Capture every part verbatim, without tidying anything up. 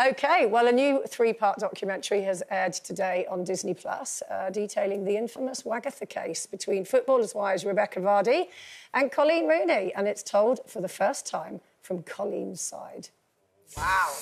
OK, well, a new three-part documentary has aired today on Disney Plus, uh, detailing the infamous Wagatha case between footballers' wives Rebecca Vardy and Coleen Rooney, and it's told for the first time from Coleen's side. Wow.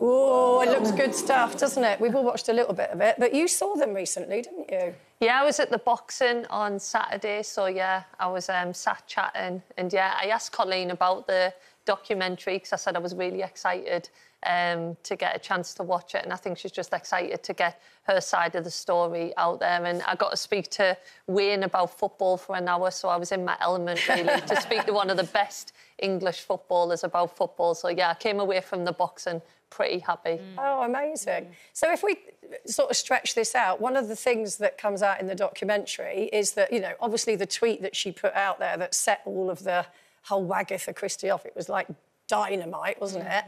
Oh, it looks good stuff, doesn't it? We've all watched a little bit of it, but you saw them recently, didn't you? Yeah, I was at the boxing on Saturday, so, yeah, I was um, sat chatting. And, yeah, I asked Coleen about the documentary because I said I was really excited um, to get a chance to watch it, and I think she's just excited to get her side of the story out there. And I got to speak to Wayne about football for an hour, so I was in my element, really, to speak to one of the best English footballers about football. So, yeah, I came away from the boxing pretty happy. Mm. Oh, amazing. Mm. So if we sort of stretch this out, one of the things that comes out in the documentary is that, you know, obviously the tweet that she put out there that set all of the whole Wagatha Christie off, it was like dynamite, wasn't mm. it?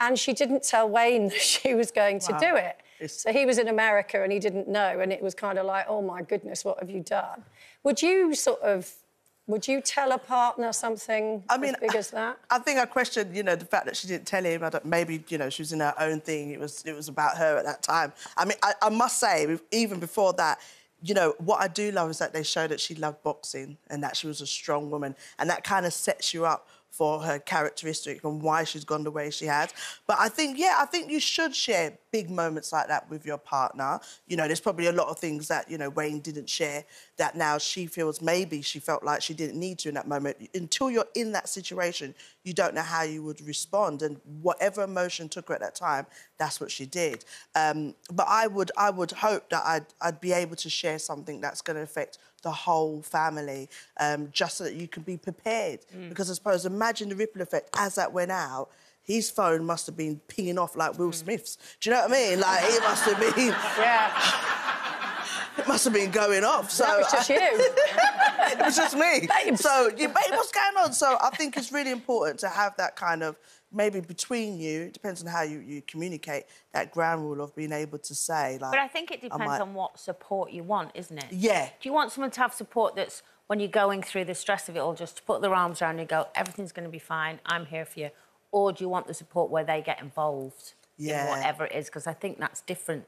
And she didn't tell Wayne that she was going wow. to do it. It's... So he was in America and he didn't know, and it was kind of like, oh, my goodness, what have you done? Would you sort of... Would you tell a partner something I mean, as big as that? I think I questioned, you know, the fact that she didn't tell him. I don't, maybe, you know, she was in her own thing. It was, it was about her at that time. I mean, I, I must say, even before that, you know, what I do love is that they show that she loved boxing and that she was a strong woman, and that kind of sets you up for her characteristic and why she's gone the way she has. But I think, yeah, I think you should share big moments like that with your partner. You know, there's probably a lot of things that, you know, Wayne didn't share that now she feels maybe she felt like she didn't need to in that moment. Until you're in that situation, you don't know how you would respond, and whatever emotion took her at that time, that's what she did. Um, but I would, I would hope that I'd, I'd be able to share something that's going to affect the whole family, um, just so that you can be prepared. Mm. Because I suppose, imagine the ripple effect as that went out. His phone must have been pinging off like Will mm. Smith's. Do you know what I mean? Like, it must have been... yeah. It must have been going off, so... That was just I... you. It was just me. Babes. So, yeah, babe, what's going on? So I think it's really important to have that kind of... Maybe between you, it depends on how you, you communicate, that ground rule of being able to say, like... But I think it depends like... on what support you want, isn't it? Yeah. Do you want someone to have support that's, when you're going through the stress of it all, just to put their arms around you and go, everything's going to be fine, I'm here for you? Or do you want the support where they get involved yeah. in whatever it is? Because I think that's different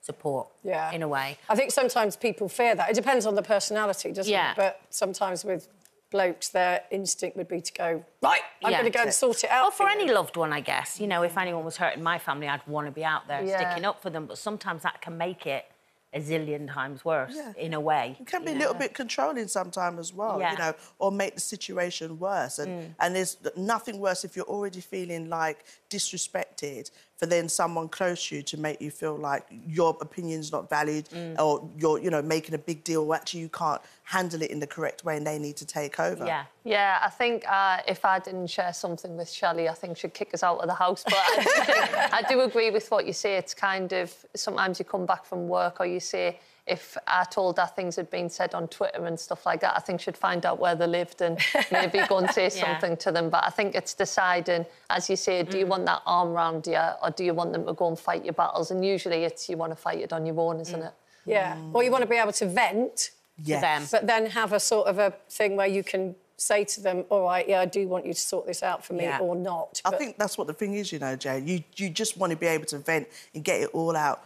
support, yeah. in a way. I think sometimes people fear that. It depends on the personality, doesn't yeah. it? But sometimes with... blokes, their instinct would be to go, right, I'm yeah, going to go and sort it out. Well, for any loved one, I guess. You know, if anyone was hurt in my family, I'd want to be out there yeah. sticking up for them. But sometimes that can make it a zillion times worse, yeah. in a way. It can be know? a little bit controlling sometimes as well, yeah. you know, or make the situation worse. And, mm. and there's nothing worse if you're already feeling, like, disrespected, for then someone close to you to make you feel like your opinion's not valued mm. or you're, you know, making a big deal or actually you can't handle it in the correct way and they need to take over. Yeah, yeah. I think uh, if I didn't share something with Shelley, I think she'd kick us out of the house. But I, do, I do agree with what you say. It's kind of... Sometimes you come back from work or you say... If I told her things had been said on Twitter and stuff like that, I think she'd find out where they lived and maybe go and say yeah. something to them. But I think it's deciding, as you say, do mm. you want that arm round you or do you want them to go and fight your battles? And usually it's you want to fight it on your own, isn't mm. it? Yeah. Mm. Or you want to be able to vent yes. to them, but then have a sort of a thing where you can... say to them, all right, yeah, I do want you to sort this out for me yeah. or not. But... I think that's what the thing is, you know, Jay. You, you just want to be able to vent and get it all out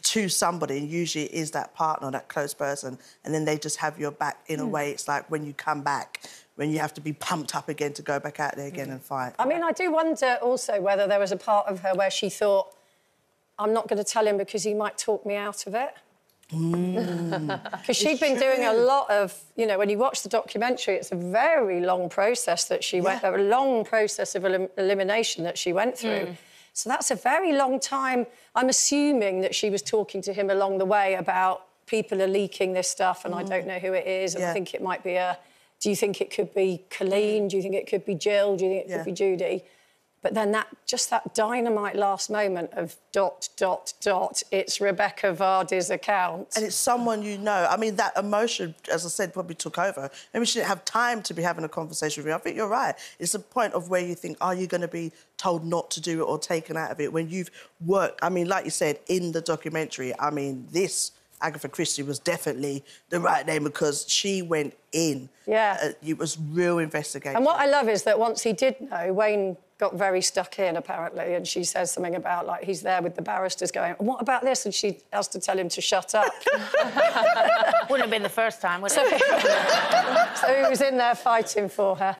to somebody, and usually it is that partner, that close person, and then they just have your back in mm. a way. It's like when you come back, when you have to be pumped up again to go back out there again mm. and fight. I mean, I do wonder also whether there was a part of her where she thought, I'm not going to tell him because he might talk me out of it. Because mm. she'd been true. doing a lot of, you know, when you watch the documentary, it's a very long process that she yeah. went through, a long process of elim elimination that she went through. Mm. So that's a very long time. I'm assuming that she was talking to him along the way about people are leaking this stuff and mm. I don't know who it is. And yeah. I think it might be a... Do you think it could be Coleen? Do you think it could be Jill? Do you think it yeah. could be Judy? But then that, just that dynamite last moment of dot, dot, dot, it's Rebecca Vardy's account. And it's someone you know. I mean, that emotion, as I said, probably took over. Maybe she didn't have time to be having a conversation with you. I think you're right. It's the point of where you think, are you going to be told not to do it or taken out of it when you've worked... I mean, like you said, in the documentary, I mean, this... Agatha Christie was definitely the right name because she went in. Yeah. Uh, it was real investigation. And what I love is that once he did know, Wayne got very stuck in, apparently, and she says something about, like, he's there with the barristers going, what about this? And she has to tell him to shut up. Wouldn't have been the first time, would it? So he was in there fighting for her.